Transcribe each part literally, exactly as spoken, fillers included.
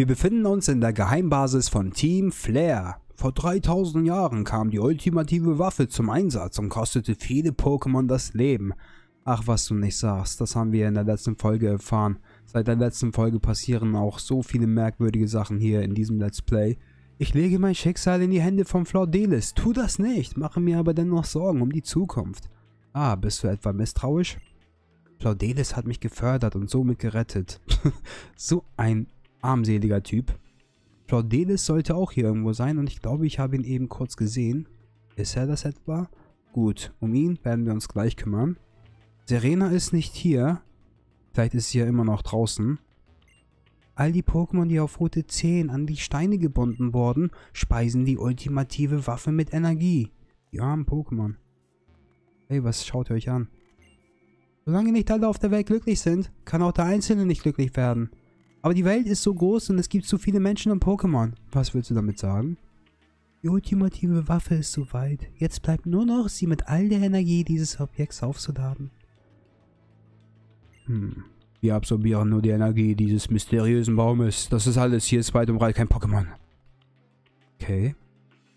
Wir befinden uns in der Geheimbasis von Team Flare. Vor dreitausend Jahren kam die ultimative Waffe zum Einsatz und kostete viele Pokémon das Leben. Ach, was du nicht sagst, das haben wir in der letzten Folge erfahren. Seit der letzten Folge passieren auch so viele merkwürdige Sachen hier in diesem Let's Play. Ich lege mein Schicksal in die Hände von Flordelis. Tu das nicht, mache mir aber dennoch Sorgen um die Zukunft. Ah, bist du etwa misstrauisch? Flordelis hat mich gefördert und somit gerettet. So ein armseliger Typ. Flordelis sollte auch hier irgendwo sein und ich glaube, ich habe ihn eben kurz gesehen. Ist er das etwa? Gut, um ihn werden wir uns gleich kümmern. Serena ist nicht hier. Vielleicht ist sie ja immer noch draußen. All die Pokémon, die auf Route zehn an die Steine gebunden wurden, speisen die ultimative Waffe mit Energie. Die armen Pokémon. Hey, was schaut ihr euch an? Solange nicht alle auf der Welt glücklich sind, kann auch der Einzelne nicht glücklich werden. Aber die Welt ist so groß und es gibt zu viele Menschen und Pokémon. Was willst du damit sagen? Die ultimative Waffe ist soweit. Jetzt bleibt nur noch, sie mit all der Energie dieses Objekts aufzuladen. Hm. Wir absorbieren nur die Energie dieses mysteriösen Baumes. Das ist alles. Hier ist weit und breit kein Pokémon. Okay.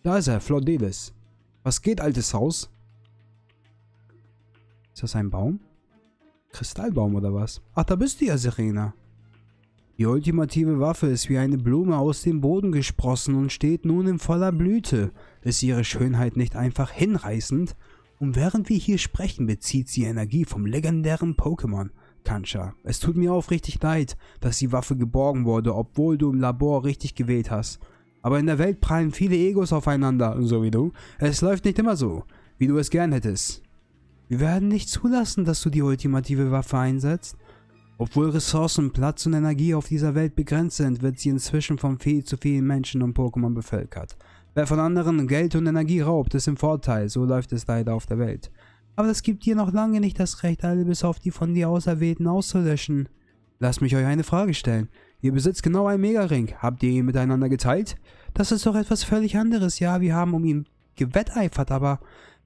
Da ist er, Flordelis. Was geht, altes Haus? Ist das ein Baum? Kristallbaum oder was? Ach, da bist du ja, Serena. Die ultimative Waffe ist wie eine Blume aus dem Boden gesprossen und steht nun in voller Blüte. Ist ihre Schönheit nicht einfach hinreißend? Und während wir hier sprechen, bezieht sie Energie vom legendären Pokémon, Kansha. Es tut mir aufrichtig leid, dass die Waffe geborgen wurde, obwohl du im Labor richtig gewählt hast. Aber in der Welt prallen viele Egos aufeinander, so wie du. Es läuft nicht immer so, wie du es gern hättest. Wir werden nicht zulassen, dass du die ultimative Waffe einsetzt. Obwohl Ressourcen, Platz und Energie auf dieser Welt begrenzt sind, wird sie inzwischen von viel zu vielen Menschen und Pokémon bevölkert. Wer von anderen Geld und Energie raubt, ist im Vorteil, so läuft es leider auf der Welt. Aber das gibt dir noch lange nicht das Recht, alle bis auf die von dir Auserwählten auszulöschen. Lasst mich euch eine Frage stellen. Ihr besitzt genau einen Megaring. Habt ihr ihn miteinander geteilt? Das ist doch etwas völlig anderes. Ja, wir haben um ihn gewetteifert, aber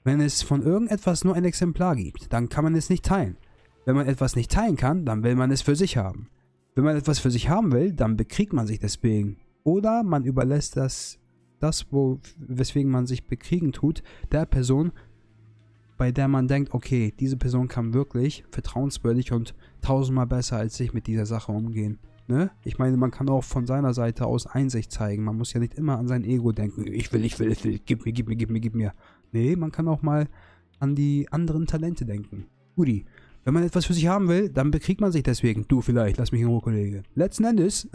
wenn es von irgendetwas nur ein Exemplar gibt, dann kann man es nicht teilen. Wenn man etwas nicht teilen kann, dann will man es für sich haben. Wenn man etwas für sich haben will, dann bekriegt man sich deswegen. Oder man überlässt das, das wo, weswegen man sich bekriegen tut, der Person, bei der man denkt, okay, diese Person kann wirklich vertrauenswürdig und tausendmal besser als ich mit dieser Sache umgehen. Ne? Ich meine, man kann auch von seiner Seite aus Einsicht zeigen. Man muss ja nicht immer an sein Ego denken. Ich will, ich will, ich will, gib mir, gib mir, gib mir, gib mir. Nee, man kann auch mal an die anderen Talente denken. Guti. Wenn man etwas für sich haben will, dann bekriegt man sich deswegen. Du vielleicht, lass mich in Ruhe, Kollege. Letzten Endes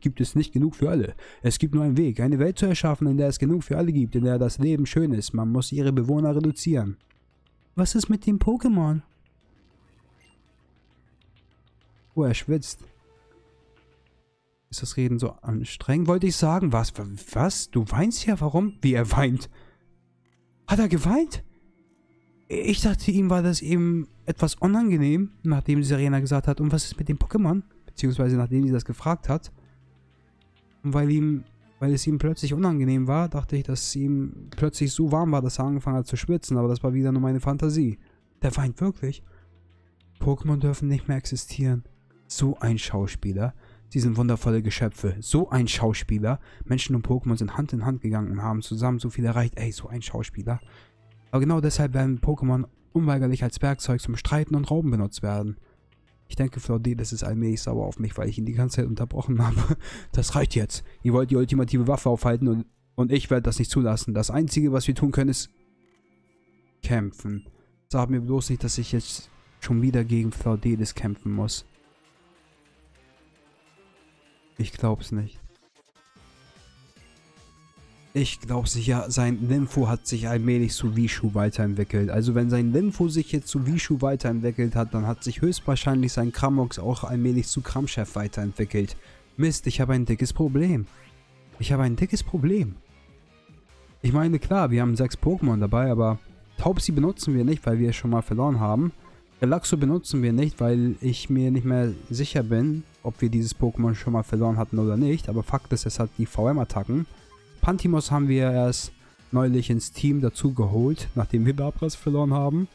gibt es nicht genug für alle. Es gibt nur einen Weg, eine Welt zu erschaffen, in der es genug für alle gibt, in der das Leben schön ist. Man muss ihre Bewohner reduzieren. Was ist mit dem Pokémon? Oh, er schwitzt. Ist das Reden so anstrengend? Wollte ich sagen, was? Was? Du weinst ja? Warum? Wie, er weint? Hat er geweint? Ich dachte, ihm war das eben etwas unangenehm, nachdem Serena gesagt hat, und was ist mit dem Pokémon? Beziehungsweise nachdem sie das gefragt hat. Und weil, ihm, weil es ihm plötzlich unangenehm war, dachte ich, dass es ihm plötzlich so warm war, dass er angefangen hat zu schwitzen. Aber das war wieder nur meine Fantasie. Der weint wirklich. Pokémon dürfen nicht mehr existieren. So ein Schauspieler. Sie sind wundervolle Geschöpfe. So ein Schauspieler. Menschen und Pokémon sind Hand in Hand gegangen und haben zusammen so viel erreicht. Ey, so ein Schauspieler. Aber genau deshalb werden Pokémon unweigerlich als Werkzeug zum Streiten und Rauben benutzt werden. Ich denke, Flordelis ist allmählich sauer auf mich, weil ich ihn die ganze Zeit unterbrochen habe. Das reicht jetzt. Ihr wollt die ultimative Waffe aufhalten und, und ich werde das nicht zulassen. Das Einzige, was wir tun können, ist kämpfen. Sag mir bloß nicht, dass ich jetzt schon wieder gegen Flordelis kämpfen muss. Ich glaub's nicht. Ich glaube sicher, sein Lympho hat sich allmählich zu Wishu weiterentwickelt. Also wenn sein Lympho sich jetzt zu Wishu weiterentwickelt hat, dann hat sich höchstwahrscheinlich sein Kramox auch allmählich zu Kramchef weiterentwickelt. Mist, ich habe ein dickes Problem. Ich habe ein dickes Problem. Ich meine, klar, wir haben sechs Pokémon dabei, aber Taubsi benutzen wir nicht, weil wir es schon mal verloren haben. Relaxo benutzen wir nicht, weil ich mir nicht mehr sicher bin, ob wir dieses Pokémon schon mal verloren hatten oder nicht. Aber Fakt ist, es hat die V M-Attacken. Pantimos haben wir erst neulich ins Team dazu geholt, nachdem wir Lapras verloren haben.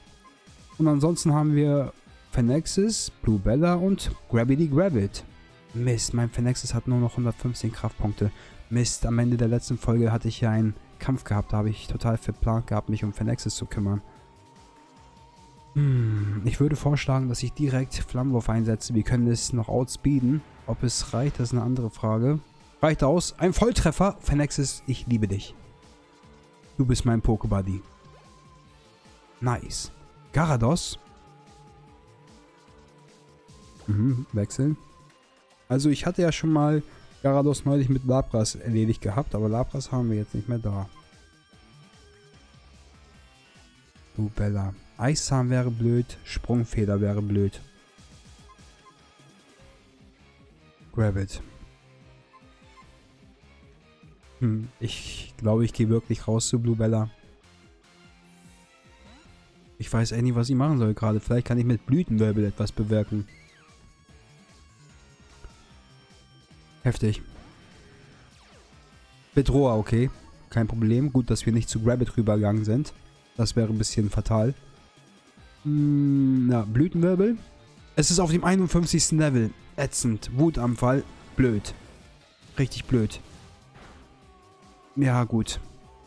Und ansonsten haben wir Fennexis, Bluebella und Gravity Gravit. Mist, mein Fennexis hat nur noch hundertfünfzehn Kraftpunkte. Mist, am Ende der letzten Folge hatte ich hier einen Kampf gehabt. Da habe ich total verplant gehabt, mich um Fennexis zu kümmern. Hm, ich würde vorschlagen, dass ich direkt Flammenwurf einsetze. Wir können es noch outspeeden. Ob es reicht, das ist eine andere Frage. Reicht aus. Ein Volltreffer. Fennexis, ich liebe dich. Du bist mein Pokébuddy. Nice. Garados. Mhm, wechseln. Also ich hatte ja schon mal Garados neulich mit Lapras erledigt gehabt, aber Lapras haben wir jetzt nicht mehr da. Du Bella. Eissamen wäre blöd, Sprungfeder wäre blöd. Grabbit. Hm, ich glaube, ich gehe wirklich raus zu Blue Bella. Ich weiß eh nicht, was ich machen soll gerade. Vielleicht kann ich mit Blütenwirbel etwas bewirken. Heftig. Bedroher, okay. Kein Problem. Gut, dass wir nicht zu Grabbit rübergegangen sind. Das wäre ein bisschen fatal. Hm, na, Blütenwirbel. Es ist auf dem einundfünfzigsten Level. Ätzend. Wutanfall. Blöd. Richtig blöd. Ja, gut.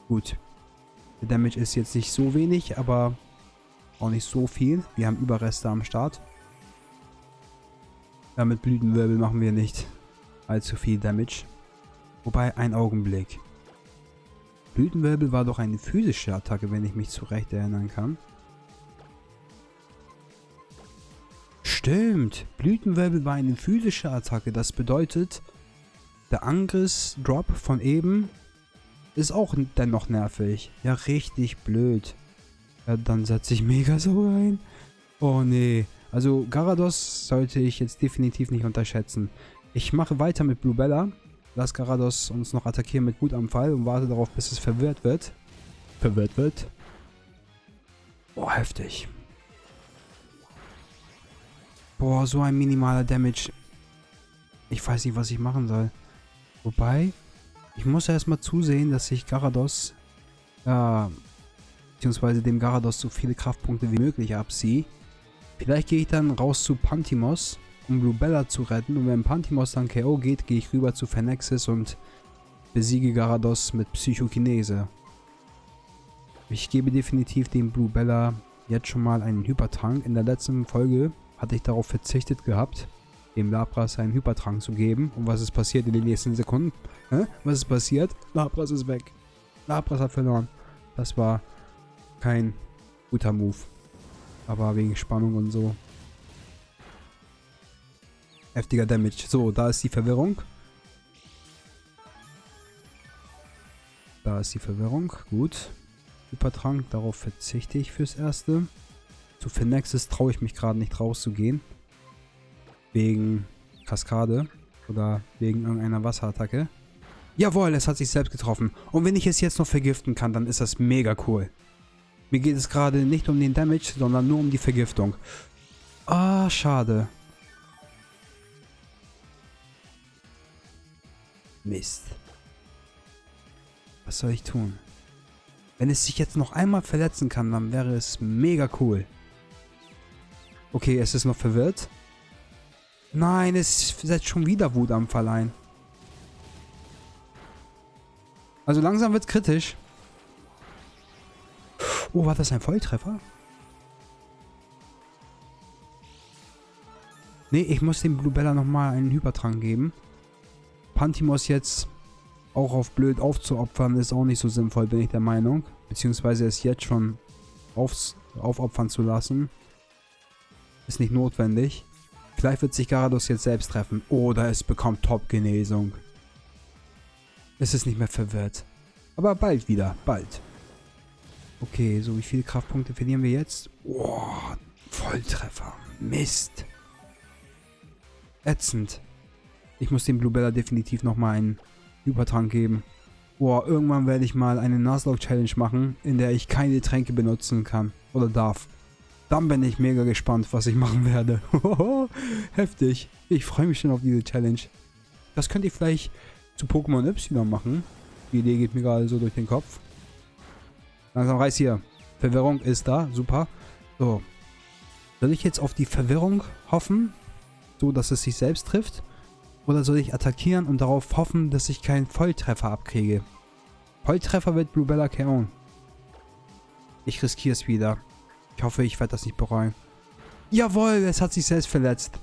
Gut. Der Damage ist jetzt nicht so wenig, aber auch nicht so viel. Wir haben Überreste am Start. Ja, mit Blütenwirbel machen wir nicht allzu viel Damage. Wobei, ein Augenblick. Blütenwirbel war doch eine physische Attacke, wenn ich mich zurecht erinnern kann. Stimmt. Blütenwirbel war eine physische Attacke. Das bedeutet, der Angriffsdrop von eben ist auch dennoch nervig. Ja, richtig blöd. Ja, dann setze ich Megasau ein. Oh, nee. Also, Garados sollte ich jetzt definitiv nicht unterschätzen. Ich mache weiter mit Blue Bella. Lass Garados uns noch attackieren mit Wutanfall und warte darauf, bis es verwirrt wird. Verwirrt wird. Boah, heftig. Boah, so ein minimaler Damage. Ich weiß nicht, was ich machen soll. Wobei, ich muss erstmal zusehen, dass ich Garados, äh, beziehungsweise dem Garados so viele Kraftpunkte wie möglich abziehe. Vielleicht gehe ich dann raus zu Pantimos, um Blue Bella zu retten. Und wenn Pantimos dann K O geht, gehe ich rüber zu Fennexis und besiege Garados mit Psychokinese. Ich gebe definitiv dem Blue Bella jetzt schon mal einen Hypertrank. In der letzten Folge hatte ich darauf verzichtet gehabt, dem Lapras einen Hypertrank zu geben. Und was ist passiert in den nächsten Sekunden? Hä? Was ist passiert? Lapras ist weg. Lapras hat verloren. Das war kein guter Move. Aber wegen Spannung und so. Heftiger Damage. So, da ist die Verwirrung. Da ist die Verwirrung. Gut. Hypertrank. Darauf verzichte ich fürs Erste. Zu Fennexis traue ich mich gerade nicht rauszugehen. Wegen Kaskade. Oder wegen irgendeiner Wasserattacke. Jawohl, es hat sich selbst getroffen. Und wenn ich es jetzt noch vergiften kann, dann ist das mega cool. Mir geht es gerade nicht um den Damage, sondern nur um die Vergiftung. Ah, schade. Mist. Was soll ich tun? Wenn es sich jetzt noch einmal verletzen kann, dann wäre es mega cool. Okay, es ist noch verwirrt. Nein, es setzt schon wieder Wutanfall ein. Also langsam wird es kritisch. Oh, war das ein Volltreffer? Nee, ich muss dem Blue Bella nochmal einen Hypertrank geben. Pantimos jetzt auch auf blöd aufzuopfern, ist auch nicht so sinnvoll, bin ich der Meinung. Beziehungsweise es jetzt schon aufs, aufopfern zu lassen, ist nicht notwendig. Vielleicht wird sich Garados jetzt selbst treffen. Oder es bekommt Top-Genesung. Es ist nicht mehr verwirrt. Aber bald wieder, bald. Okay, so wie viele Kraftpunkte verlieren wir jetzt? Oh, Volltreffer. Mist. Ätzend. Ich muss dem Blue Bella definitiv nochmal einen Übertrank geben. Boah, irgendwann werde ich mal eine Nuzlocke-Challenge machen, in der ich keine Tränke benutzen kann oder darf. Dann bin ich mega gespannt, was ich machen werde. Heftig. Ich freue mich schon auf diese Challenge. Das könnt ihr vielleicht zu Pokémon Y machen. Die Idee geht mir gerade so durch den Kopf. Langsam reiß hier. Verwirrung ist da. Super. So. Soll ich jetzt auf die Verwirrung hoffen? So, dass es sich selbst trifft? Oder soll ich attackieren und darauf hoffen, dass ich keinen Volltreffer abkriege? Volltreffer wird Bluebella K O. Ich riskiere es wieder. Ich hoffe, ich werde das nicht bereuen. Jawohl, es hat sich selbst verletzt.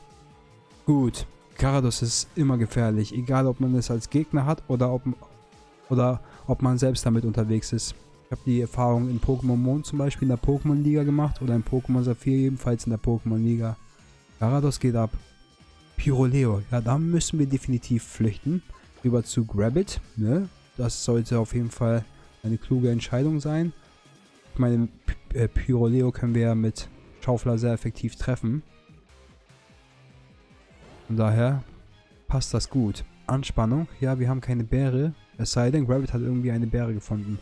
Gut. Gyarados ist immer gefährlich. Egal, ob man es als Gegner hat oder ob, oder ob man selbst damit unterwegs ist. Ich habe die Erfahrung in Pokémon Mond zum Beispiel in der Pokémon Liga gemacht. Oder in Pokémon Saphir ebenfalls in der Pokémon Liga. Gyarados geht ab. Pyroleo. Ja, da müssen wir definitiv flüchten. Rüber zu Grabbit. Ne? Das sollte auf jeden Fall eine kluge Entscheidung sein. Ich meine, P äh, Pyroleo können wir mit Schaufler sehr effektiv treffen. Von daher passt das gut. Anspannung. Ja, wir haben keine Bäre. Es sei denn, Grabbit hat irgendwie eine Bäre gefunden.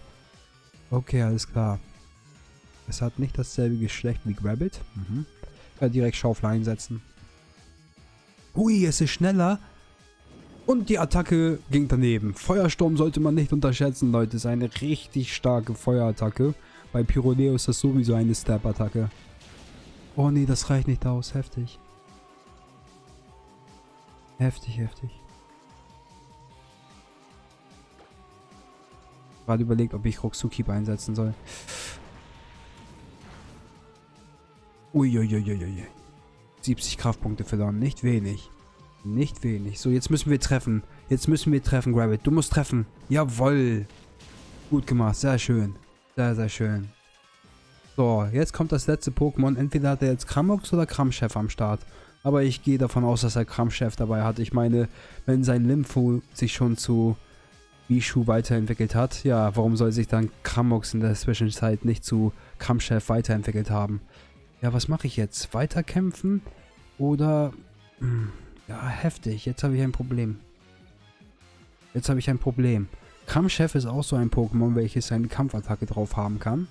Okay, alles klar. Es hat nicht dasselbe Geschlecht wie Grabbit. Mhm. Ja, direkt Schaufler einsetzen. Hui, es ist schneller. Und die Attacke ging daneben. Feuersturm sollte man nicht unterschätzen, Leute. Es ist eine richtig starke Feuerattacke. Bei Pyroleo ist das sowieso eine Stab-Attacke. Oh nee, das reicht nicht aus. Heftig. Heftig, heftig. Gerade überlegt, ob ich Ruckzuckieb einsetzen soll. Uiuiuiui. siebzig Kraftpunkte verloren. Nicht wenig. Nicht wenig. So, jetzt müssen wir treffen. Jetzt müssen wir treffen, Grabbit. Du musst treffen. Jawoll. Gut gemacht. Sehr schön. Sehr, sehr schön. So, jetzt kommt das letzte Pokémon. Entweder hat er jetzt Kramox oder Kramchef am Start. Aber ich gehe davon aus, dass er Kramchef dabei hat. Ich meine, wenn sein Limpfo sich schon zu Bishu weiterentwickelt hat, ja, warum soll sich dann Kramox in der Zwischenzeit nicht zu Kramchef weiterentwickelt haben? Ja, was mache ich jetzt? Weiterkämpfen? Oder... Ja, heftig. Jetzt habe ich ein Problem. Jetzt habe ich ein Problem. Kramchef ist auch so ein Pokémon, welches seine Kampfattacke drauf haben kann.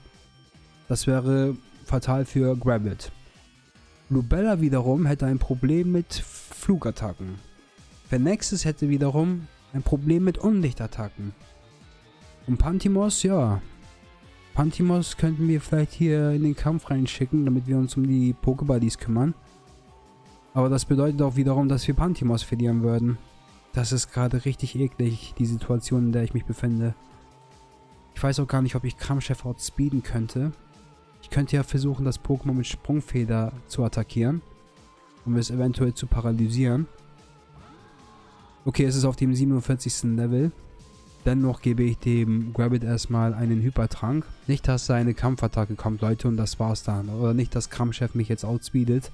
Das wäre fatal für Grabbit. Bluebella wiederum hätte ein Problem mit Flugattacken. Fennexis hätte wiederum ein Problem mit Unlichtattacken. Und Pantimos, ja. Pantimos könnten wir vielleicht hier in den Kampf reinschicken, damit wir uns um die Pokébuddies kümmern. Aber das bedeutet auch wiederum, dass wir Pantimos verlieren würden. Das ist gerade richtig eklig, die Situation, in der ich mich befinde. Ich weiß auch gar nicht, ob ich Kramchef outspeeden könnte. Ich könnte ja versuchen, das Pokémon mit Sprungfeder zu attackieren, um es eventuell zu paralysieren. Okay, es ist auf dem siebenundvierzigsten Level. Dennoch gebe ich dem Grabbit erstmal einen Hypertrank. Nicht, dass seine Kampfattacke kommt, Leute, und das war's dann. Oder nicht, dass Kramchef mich jetzt outspeedet.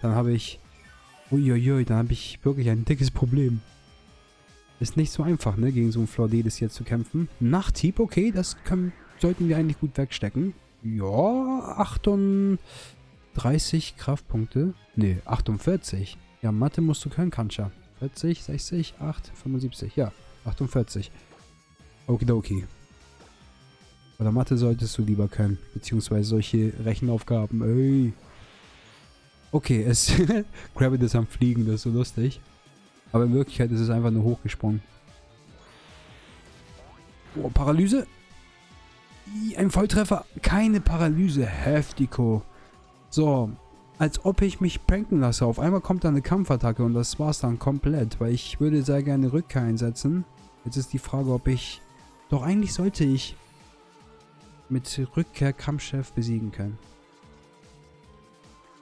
Dann habe ich... Uiuiui, dann habe ich wirklich ein dickes Problem. Ist nicht so einfach, ne, gegen so einen Flordelis jetzt zu kämpfen. Nachthieb, okay, das können, sollten wir eigentlich gut wegstecken. Ja, achtunddreißig Kraftpunkte. Ne, achtundvierzig. Ja, Mathe musst du können, Kansha. vierzig, sechzig, acht, fünfundsiebzig. Ja, achtundvierzig. Okidoki. Oder Mathe solltest du lieber können. Beziehungsweise solche Rechenaufgaben. Ey. Okay, es... Grabbit ist am Fliegen, das ist so lustig. Aber in Wirklichkeit ist es einfach nur hochgesprungen. Oh, Paralyse. Ein Volltreffer. Keine Paralyse. Heftico. So, als ob ich mich pranken lasse. Auf einmal kommt da eine Kampfattacke und das war's dann komplett. Weil ich würde sehr gerne Rückkehr einsetzen. Jetzt ist die Frage, ob ich... Doch eigentlich sollte ich mit Rückkehr Kramchef besiegen können.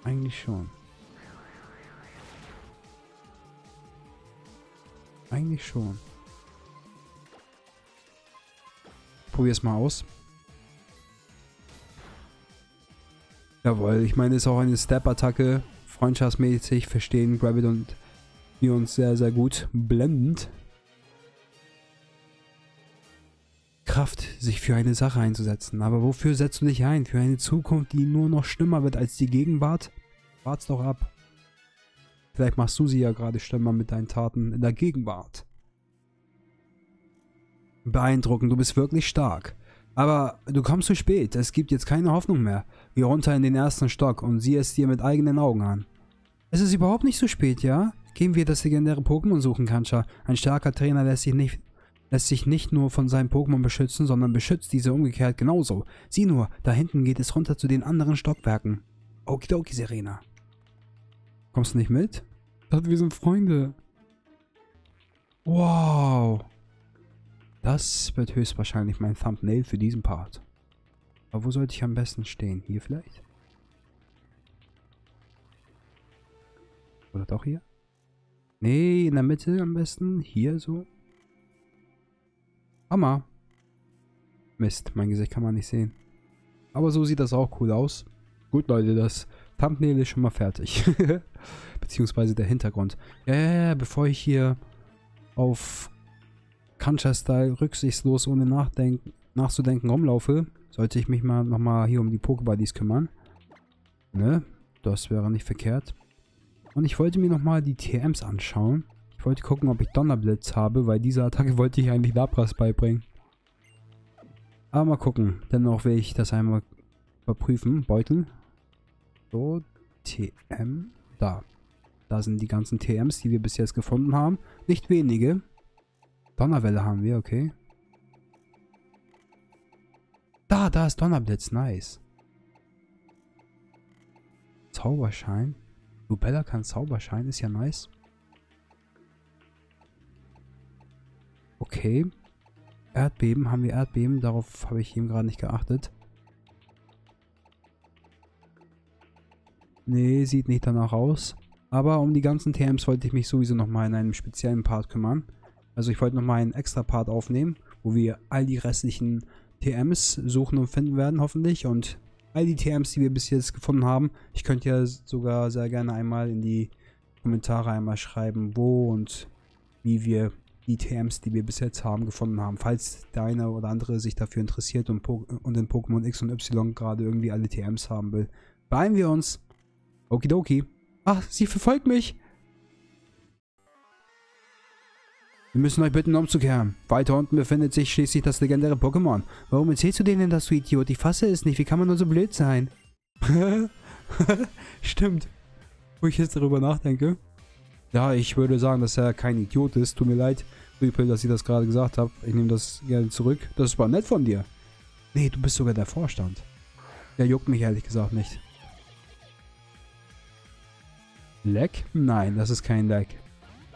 Eigentlich schon. Eigentlich schon. Probier's mal aus. Jawohl, ich meine, es ist auch eine Stab-Attacke. Freundschaftsmäßig verstehen Grabbit und wir uns sehr, sehr gut. Blendend. Kraft, sich für eine Sache einzusetzen. Aber wofür setzt du dich ein? Für eine Zukunft, die nur noch schlimmer wird als die Gegenwart? Wart's doch ab. Vielleicht machst du sie ja gerade schlimmer mit deinen Taten in der Gegenwart. Beeindruckend, du bist wirklich stark. Aber du kommst zu spät, es gibt jetzt keine Hoffnung mehr. Geh runter in den ersten Stock und sieh es dir mit eigenen Augen an. Es ist überhaupt nicht so spät, ja? Gehen wir das legendäre Pokémon suchen, Kansha. Ein starker Trainer lässt sich nicht, lässt sich nicht nur von seinem Pokémon beschützen, sondern beschützt diese umgekehrt genauso. Sieh nur, da hinten geht es runter zu den anderen Stockwerken. Okidoki, Serena. Kommst du nicht mit? Wir sind Freunde. Wow. Das wird höchstwahrscheinlich mein Thumbnail für diesen Part. Aber wo sollte ich am besten stehen? Hier vielleicht? Oder doch hier? Nee, in der Mitte am besten. Hier so. Hammer. Mist, mein Gesicht kann man nicht sehen. Aber so sieht das auch cool aus. Gut, Leute, das Thumbnail ist schon mal fertig. Beziehungsweise der Hintergrund. Ja, ja, ja, bevor ich hier auf Kansha-Style rücksichtslos ohne nachdenken, nachzudenken rumlaufe, sollte ich mich mal nochmal hier um die Pokébuddies kümmern. Ne? Das wäre nicht verkehrt. Und ich wollte mir nochmal die T Ms anschauen. Ich wollte gucken, ob ich Donnerblitz habe, weil diese Attacke wollte ich eigentlich Lapras beibringen. Aber mal gucken. Dennoch will ich das einmal überprüfen. Beutel. So, T M. Da. Da sind die ganzen T Ms, die wir bis jetzt gefunden haben. Nicht wenige. Donnerwelle haben wir, okay. Da, da ist Donnerblitz. Nice. Zauberschein. Lubella kann Zauberschein, ist ja nice. Okay. Erdbeben, haben wir Erdbeben? Darauf habe ich eben gerade nicht geachtet. Nee, sieht nicht danach aus. Aber um die ganzen T Ms wollte ich mich sowieso nochmal in einem speziellen Part kümmern. Also ich wollte nochmal einen extra Part aufnehmen, wo wir all die restlichen T Ms suchen und finden werden, hoffentlich. Und all die T Ms, die wir bis jetzt gefunden haben, ich könnte ja sogar sehr gerne einmal in die Kommentare einmal schreiben, wo und wie wir die T Ms, die wir bis jetzt haben, gefunden haben. Falls der eine oder andere sich dafür interessiert und, po und in Pokémon X und Y gerade irgendwie alle T Ms haben will. Beeilen wir uns. Okidoki. Ach, sie verfolgt mich. Wir müssen euch bitten, umzukehren. Weiter unten befindet sich schließlich das legendäre Pokémon. Warum erzählst du denen das, du Idiot? Ich fasse es nicht. Wie kann man nur so blöd sein? Stimmt. Wo ich jetzt darüber nachdenke. Ja, ich würde sagen, dass er kein Idiot ist. Tut mir leid, Rüpel, dass ich das gerade gesagt habe. Ich nehme das gerne zurück. Das war nett von dir. Nee, du bist sogar der Vorstand. Der juckt mich ehrlich gesagt nicht. Leck? Nein, das ist kein Leck.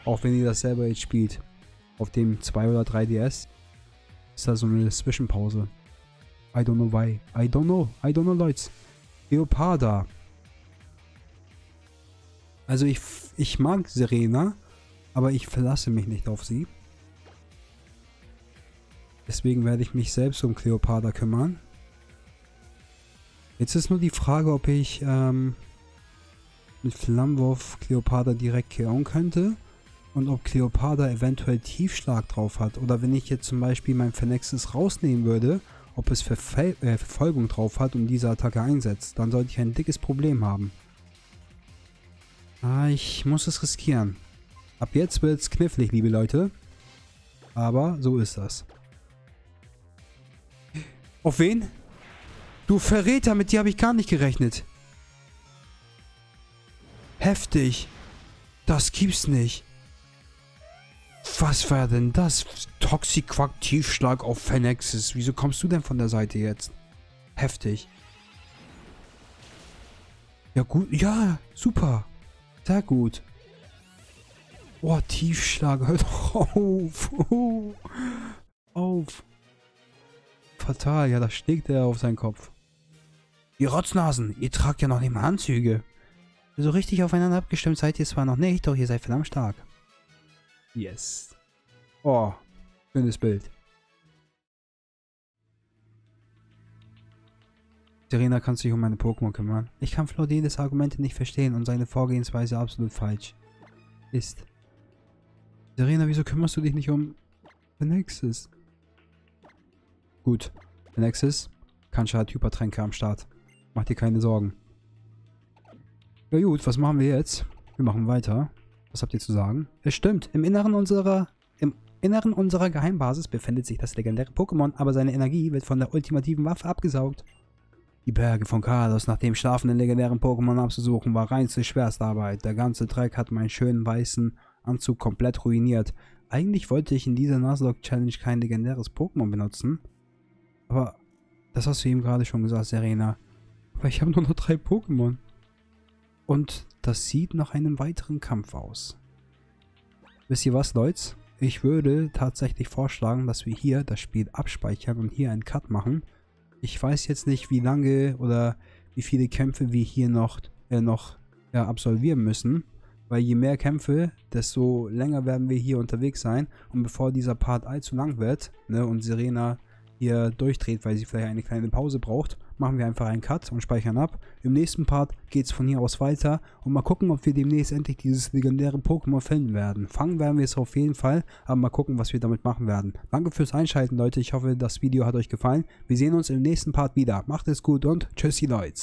Auch wenn ihr das selber jetzt spielt. Auf dem zwei oder drei D S ist da so eine Zwischenpause. I don't know why. I don't know. I don't know, Leute. Leoparda. Also ich, ich mag Serena, aber ich verlasse mich nicht auf sie. Deswegen werde ich mich selbst um Cleopatra kümmern. Jetzt ist nur die Frage, ob ich ähm, mit Flammenwurf Cleopatra direkt killen könnte. Und ob Cleopatra eventuell Tiefschlag drauf hat. Oder wenn ich jetzt zum Beispiel mein Fennexis rausnehmen würde, ob es Verfel äh, Verfolgung drauf hat und diese Attacke einsetzt. Dann sollte ich ein dickes Problem haben. Ah, ich muss es riskieren. Ab jetzt wird's knifflig, liebe Leute. Aber so ist das. Auf wen? Du Verräter, mit dir habe ich gar nicht gerechnet. Heftig. Das gibt's nicht. Was war denn das? Toxiquack-Tiefschlag auf Fennexis. Wieso kommst du denn von der Seite jetzt? Heftig. Ja gut, ja, super. Sehr gut. Oh, Tiefschlag. Hört doch auf. Oh, auf. Fatal. Ja, da schlägt er auf seinen Kopf. Ihr Rotznasen, ihr tragt ja noch nicht mal Anzüge. So richtig aufeinander abgestimmt seid ihr zwar noch nicht, doch ihr seid verdammt stark. Yes. Oh, schönes Bild. Serena kann sich um meine Pokémon kümmern. Ich kann Flordelis Argumente nicht verstehen und seine Vorgehensweise absolut falsch ist. Serena, wieso kümmerst du dich nicht um Fennexis? Gut, Fennexis, Kansha hat Hypertränke am Start. Mach dir keine Sorgen. Ja gut, was machen wir jetzt? Wir machen weiter. Was habt ihr zu sagen? Es stimmt, im Inneren unserer... Im Inneren unserer Geheimbasis befindet sich das legendäre Pokémon, aber seine Energie wird von der ultimativen Waffe abgesaugt. Die Berge von Carlos nach dem schlafenden legendären Pokémon abzusuchen, war reinste Schwerstarbeit. Der ganze Dreck hat meinen schönen weißen Anzug komplett ruiniert. Eigentlich wollte ich in dieser Nuzlocke-Challenge kein legendäres Pokémon benutzen. Aber das hast du eben gerade schon gesagt, Serena. Aber ich habe nur noch drei Pokémon. Und das sieht nach einem weiteren Kampf aus. Wisst ihr was, Leute? Ich würde tatsächlich vorschlagen, dass wir hier das Spiel abspeichern und hier einen Cut machen. Ich weiß jetzt nicht, wie lange oder wie viele Kämpfe wir hier noch, äh, noch äh, absolvieren müssen. Weil je mehr Kämpfe, desto länger werden wir hier unterwegs sein. Und bevor dieser Part allzu lang wird, ne, und Serena hier durchdreht, weil sie vielleicht eine kleine Pause braucht, machen wir einfach einen Cut und speichern ab. Im nächsten Part geht es von hier aus weiter und mal gucken, ob wir demnächst endlich dieses legendäre Pokémon finden werden. Fangen werden wir es auf jeden Fall, aber mal gucken, was wir damit machen werden. Danke fürs Einschalten, Leute. Ich hoffe, das Video hat euch gefallen. Wir sehen uns im nächsten Part wieder. Macht es gut und tschüssi, Leute.